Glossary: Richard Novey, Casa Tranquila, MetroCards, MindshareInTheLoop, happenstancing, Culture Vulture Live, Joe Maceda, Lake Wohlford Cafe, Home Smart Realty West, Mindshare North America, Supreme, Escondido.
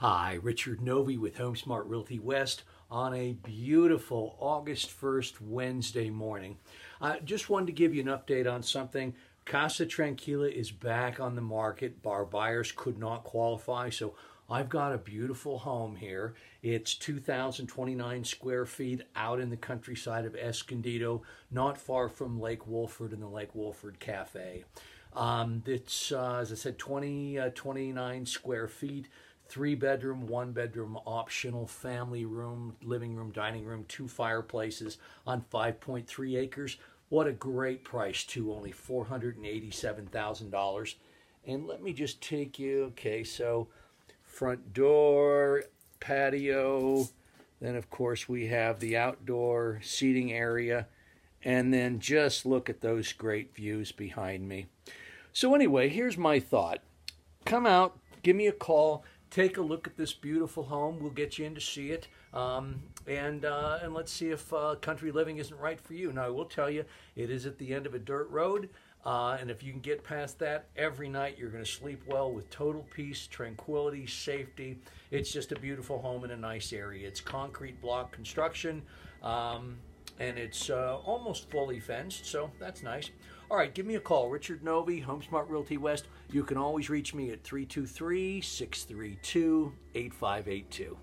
Hi, Richard Novey with Home Smart Realty West on a beautiful August 1st Wednesday morning. Just wanted to give you an update on something. Casa Tranquila is back on the market. Our buyers could not qualify, so I've got a beautiful home here. It's 2,029 square feet out in the countryside of Escondido, not far from Lake Wohlford and the Lake Wohlford Cafe. It's, as I said, 29 square feet. 3-bedroom, 1-bedroom optional, family room, living room, dining room, 2 fireplaces on 5.3 acres. What a great price too, only $487,000. And let me just take you, okay, so front door, patio, then of course we have the outdoor seating area, and then just look at those great views behind me. So anyway, here's my thought. Come out, give me a call. Take a look at this beautiful home. We'll get you in to see it. And let's see if country living isn't right for you. Now, I will tell you, it is at the end of a dirt road. And if you can get past that, every night you're going to sleep well with total peace, tranquility, safety. It's just a beautiful home in a nice area. It's concrete block construction. And it's almost fully fenced, so that's nice. All right, give me a call. Richard Novey, Home Smart Realty West. You can always reach me at 323-632-8582.